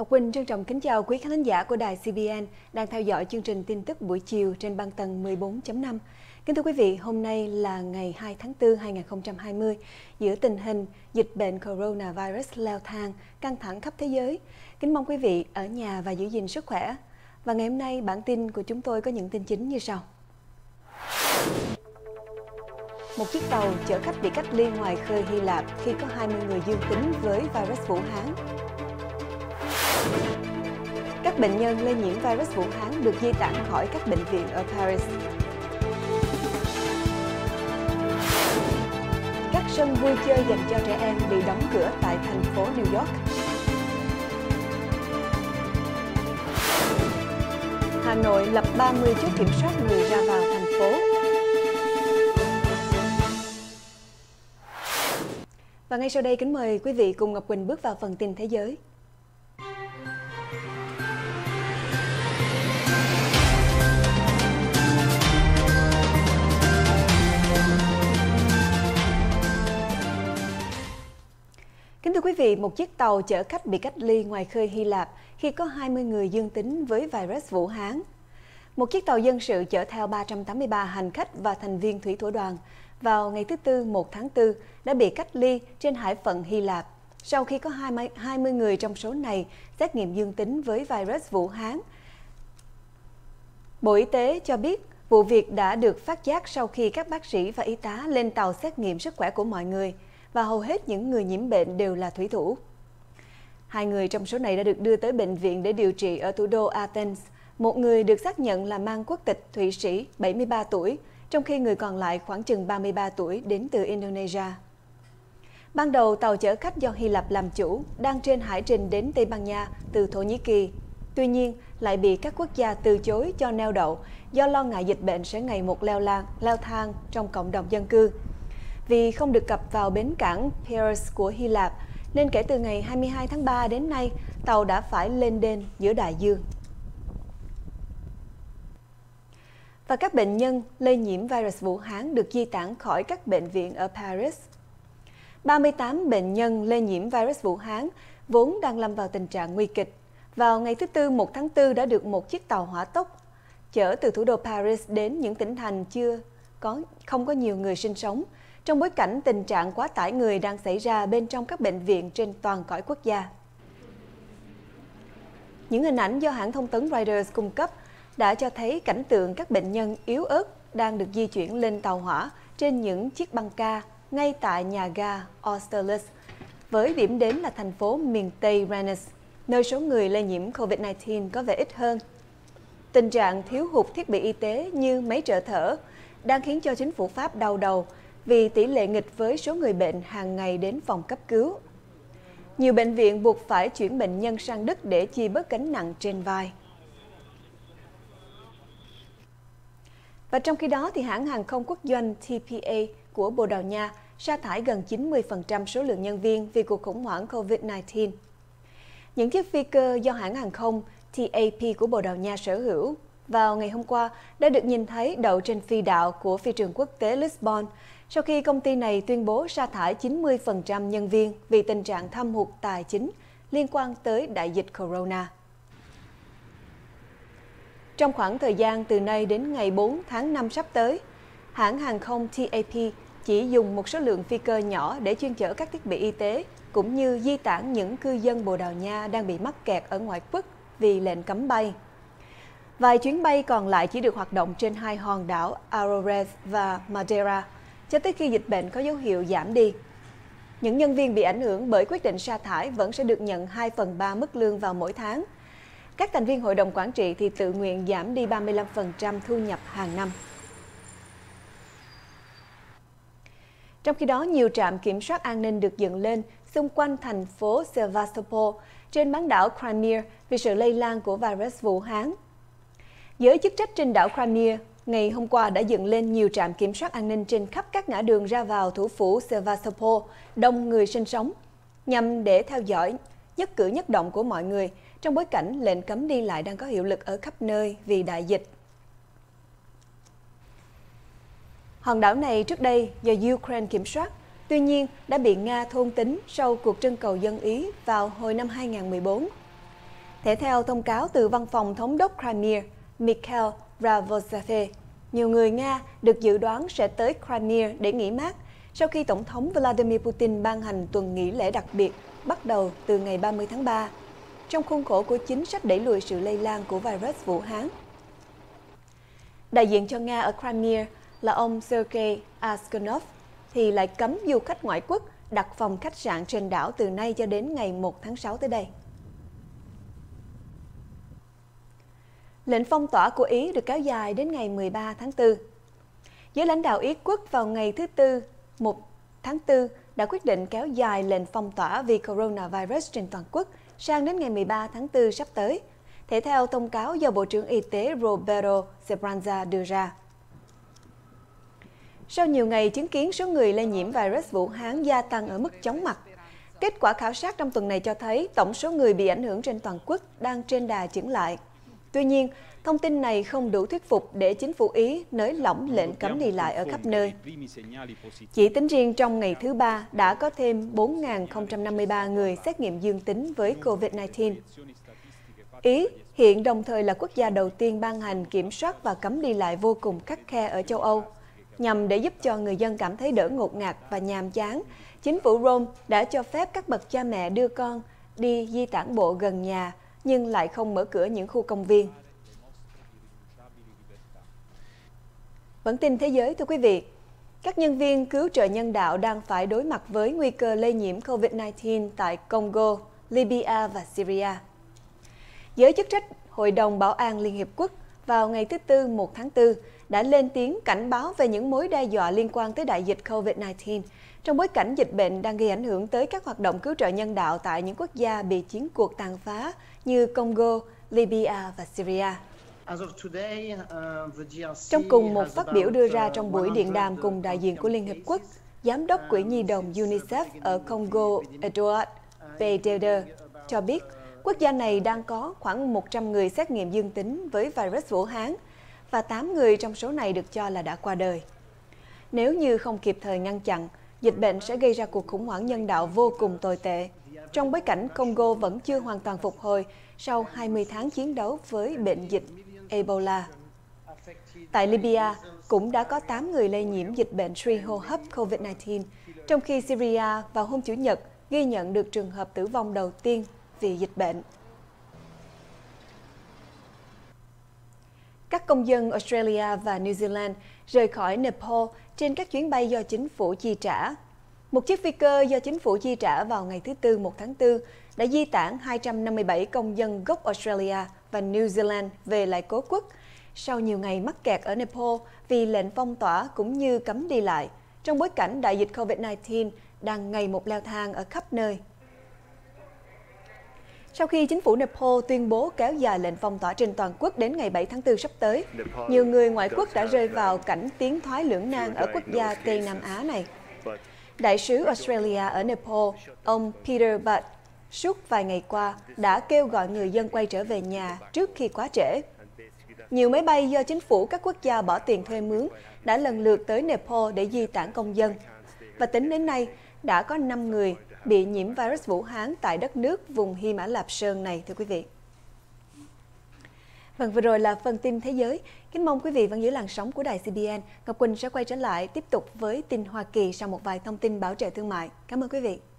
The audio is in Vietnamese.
Ngọc Quỳnh trân trọng kính chào quý khán giả của Đài CBN đang theo dõi chương trình tin tức buổi chiều trên băng tần 14.5. Kính thưa quý vị, hôm nay là ngày 2 tháng 4, 2020. Giữa tình hình dịch bệnh coronavirus leo thang, căng thẳng khắp thế giới, kính mong quý vị ở nhà và giữ gìn sức khỏe. Và ngày hôm nay, bản tin của chúng tôi có những tin chính như sau. Một chiếc tàu chở khách bị cách ly ngoài khơi Hy Lạp khi có 20 người dương tính với virus Vũ Hán. Các bệnh nhân lây nhiễm virus Vũ Hán được di tản khỏi các bệnh viện ở Paris. Các sân vui chơi dành cho trẻ em bị đóng cửa tại thành phố New York. Hà Nội lập 30 chốt kiểm soát người ra vào thành phố. Và ngay sau đây, kính mời quý vị cùng Ngọc Quỳnh bước vào phần tin thế giới. Kính thưa quý vị, một chiếc tàu chở khách bị cách ly ngoài khơi Hy Lạp khi có 20 người dương tính với virus Vũ Hán. Một chiếc tàu dân sự chở theo 383 hành khách và thành viên thủy thủ đoàn vào ngày thứ Tư 1 tháng 4 đã bị cách ly trên hải phận Hy Lạp sau khi có 20 người trong số này xét nghiệm dương tính với virus Vũ Hán. Bộ Y tế cho biết vụ việc đã được phát giác sau khi các bác sĩ và y tá lên tàu xét nghiệm sức khỏe của mọi người và hầu hết những người nhiễm bệnh đều là thủy thủ. Hai người trong số này đã được đưa tới bệnh viện để điều trị ở thủ đô Athens. Một người được xác nhận là mang quốc tịch Thụy Sĩ, 73 tuổi, trong khi người còn lại khoảng chừng 33 tuổi đến từ Indonesia. Ban đầu, tàu chở khách do Hy Lạp làm chủ đang trên hải trình đến Tây Ban Nha từ Thổ Nhĩ Kỳ. Tuy nhiên, lại bị các quốc gia từ chối cho neo đậu do lo ngại dịch bệnh sẽ ngày một leo thang trong cộng đồng dân cư. Vì không được cập vào bến cảng Paris của Hy Lạp, nên kể từ ngày 22 tháng 3 đến nay, tàu đã phải lênh đênh giữa đại dương. Và các bệnh nhân lây nhiễm virus Vũ Hán được di tản khỏi các bệnh viện ở Paris. 38 bệnh nhân lây nhiễm virus Vũ Hán vốn đang lâm vào tình trạng nguy kịch. Vào ngày thứ Tư 1 tháng 4 đã được một chiếc tàu hỏa tốc chở từ thủ đô Paris đến những tỉnh thành không có nhiều người sinh sống, trong bối cảnh tình trạng quá tải người đang xảy ra bên trong các bệnh viện trên toàn cõi quốc gia. Những hình ảnh do hãng thông tấn Reuters cung cấp đã cho thấy cảnh tượng các bệnh nhân yếu ớt đang được di chuyển lên tàu hỏa trên những chiếc băng ca ngay tại nhà ga Austerly, với điểm đến là thành phố miền Tây Rennes, nơi số người lây nhiễm COVID-19 có vẻ ít hơn. Tình trạng thiếu hụt thiết bị y tế như máy trợ thở đang khiến cho chính phủ Pháp đau đầu vì tỷ lệ nghịch với số người bệnh hàng ngày đến phòng cấp cứu. Nhiều bệnh viện buộc phải chuyển bệnh nhân sang Đức để chia bớt gánh nặng trên vai. Và trong khi đó, thì hãng hàng không quốc doanh TPA của Bồ Đào Nha sa thải gần 90% số lượng nhân viên vì cuộc khủng hoảng COVID-19. Những chiếc phi cơ do hãng hàng không TAP của Bồ Đào Nha sở hữu vào ngày hôm qua đã được nhìn thấy đậu trên phi đạo của phi trường quốc tế Lisbon sau khi công ty này tuyên bố sa thải 90% nhân viên vì tình trạng thâm hụt tài chính liên quan tới đại dịch corona. Trong khoảng thời gian từ nay đến ngày 4 tháng 5 sắp tới, hãng hàng không TAP chỉ dùng một số lượng phi cơ nhỏ để chuyên chở các thiết bị y tế, cũng như di tản những cư dân Bồ Đào Nha đang bị mắc kẹt ở ngoại quốc vì lệnh cấm bay. Vài chuyến bay còn lại chỉ được hoạt động trên hai hòn đảo Azores và Madeira, cho tới khi dịch bệnh có dấu hiệu giảm đi. Những nhân viên bị ảnh hưởng bởi quyết định sa thải vẫn sẽ được nhận 2/3 mức lương vào mỗi tháng. Các thành viên hội đồng quản trị thì tự nguyện giảm đi 35% thu nhập hàng năm. Trong khi đó, nhiều trạm kiểm soát an ninh được dựng lên xung quanh thành phố Sevastopol trên bán đảo Crimea vì sự lây lan của virus Vũ Hán. Giới chức trách trên đảo Crimea ngày hôm qua đã dựng lên nhiều trạm kiểm soát an ninh trên khắp các ngã đường ra vào thủ phủ Sevastopol, đông người sinh sống, nhằm để theo dõi nhất cử nhất động của mọi người, trong bối cảnh lệnh cấm đi lại đang có hiệu lực ở khắp nơi vì đại dịch. Hòn đảo này trước đây do Ukraine kiểm soát, tuy nhiên đã bị Nga thôn tính sau cuộc trưng cầu dân Ý vào hồi năm 2014. Thể theo thông cáo từ văn phòng thống đốc Crimea, Mikhail Ravosathe, nhiều người Nga được dự đoán sẽ tới Crimea để nghỉ mát sau khi Tổng thống Vladimir Putin ban hành tuần nghỉ lễ đặc biệt bắt đầu từ ngày 30 tháng 3, trong khuôn khổ của chính sách đẩy lùi sự lây lan của virus Vũ Hán. Đại diện cho Nga ở Crimea là ông Sergei Aksyanov thì lại cấm du khách ngoại quốc đặt phòng khách sạn trên đảo từ nay cho đến ngày 1 tháng 6 tới đây. Lệnh phong tỏa của Ý được kéo dài đến ngày 13 tháng 4. Giới lãnh đạo Ý quốc vào ngày thứ Tư 1 tháng 4 đã quyết định kéo dài lệnh phong tỏa vì coronavirus trên toàn quốc sang đến ngày 13 tháng 4 sắp tới, thể theo thông cáo do Bộ trưởng Y tế Roberto Speranza đưa ra. Sau nhiều ngày chứng kiến số người lây nhiễm virus Vũ Hán gia tăng ở mức chóng mặt, kết quả khảo sát trong tuần này cho thấy tổng số người bị ảnh hưởng trên toàn quốc đang trên đà chững lại. Tuy nhiên, thông tin này không đủ thuyết phục để chính phủ Ý nới lỏng lệnh cấm đi lại ở khắp nơi. Chỉ tính riêng trong ngày thứ Ba đã có thêm 4.053 người xét nghiệm dương tính với COVID-19. Ý hiện đồng thời là quốc gia đầu tiên ban hành kiểm soát và cấm đi lại vô cùng khắt khe ở châu Âu. Nhằm để giúp cho người dân cảm thấy đỡ ngột ngạt và nhàm chán, chính phủ Rome đã cho phép các bậc cha mẹ đưa con đi di tản bộ gần nhà, nhưng lại không mở cửa những khu công viên. Bản tin thế giới, thưa quý vị. Các nhân viên cứu trợ nhân đạo đang phải đối mặt với nguy cơ lây nhiễm COVID-19 tại Congo, Libya và Syria. Giới chức trách Hội đồng Bảo an Liên Hiệp Quốc vào ngày thứ Tư 1 tháng 4 đã lên tiếng cảnh báo về những mối đe dọa liên quan tới đại dịch COVID-19 trong bối cảnh dịch bệnh đang gây ảnh hưởng tới các hoạt động cứu trợ nhân đạo tại những quốc gia bị chiến cuộc tàn phá như Congo, Libya và Syria. Trong cùng một phát biểu đưa ra trong buổi điện đàm cùng đại diện của Liên Hiệp Quốc, Giám đốc Quỹ Nhi đồng UNICEF ở Congo, Edouard Beidelder, cho biết quốc gia này đang có khoảng 100 người xét nghiệm dương tính với virus Vũ Hán và 8 người trong số này được cho là đã qua đời. Nếu như không kịp thời ngăn chặn, dịch bệnh sẽ gây ra cuộc khủng hoảng nhân đạo vô cùng tồi tệ, trong bối cảnh Congo vẫn chưa hoàn toàn phục hồi sau 20 tháng chiến đấu với bệnh dịch Ebola. Tại Libya, cũng đã có 8 người lây nhiễm dịch bệnh suy hô hấp COVID-19, trong khi Syria vào hôm Chủ nhật ghi nhận được trường hợp tử vong đầu tiên vì dịch bệnh. Các công dân Australia và New Zealand rời khỏi Nepal trên các chuyến bay do chính phủ chi trả. Một chiếc phi cơ do chính phủ chi trả vào ngày thứ Tư 1 tháng 4 đã di tản 257 công dân gốc Australia và New Zealand về lại cố quốc sau nhiều ngày mắc kẹt ở Nepal vì lệnh phong tỏa cũng như cấm đi lại, trong bối cảnh đại dịch COVID-19 đang ngày một leo thang ở khắp nơi. Sau khi chính phủ Nepal tuyên bố kéo dài lệnh phong tỏa trên toàn quốc đến ngày 7 tháng 4 sắp tới, nhiều người ngoại quốc đã rơi vào cảnh tiến thoái lưỡng nan ở quốc gia Tây Nam Á này. Đại sứ Australia ở Nepal, ông Peter Butt, suốt vài ngày qua đã kêu gọi người dân quay trở về nhà trước khi quá trễ. Nhiều máy bay do chính phủ các quốc gia bỏ tiền thuê mướn đã lần lượt tới Nepal để di tản công dân. Và tính đến nay, đã có 5 người bị nhiễm virus Vũ Hán tại đất nước vùng Hy Mã Lạp Sơn này, thưa quý vị. Vâng, vừa rồi là phần tin thế giới. Kính mong quý vị vẫn giữ làn sóng của Đài CBN. Ngọc Quỳnh sẽ quay trở lại tiếp tục với tin Hoa Kỳ sau một vài thông tin bảo trợ thương mại. Cảm ơn quý vị.